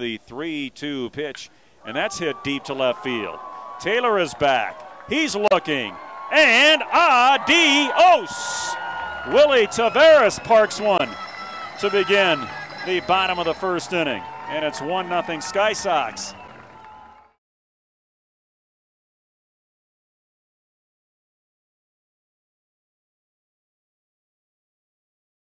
The 3-2 pitch, and that's hit deep to left field. Taylor is back. He's looking, and adios! Willy Taveras parks one to begin the bottom of the first inning, and it's 1-0 Sky Sox.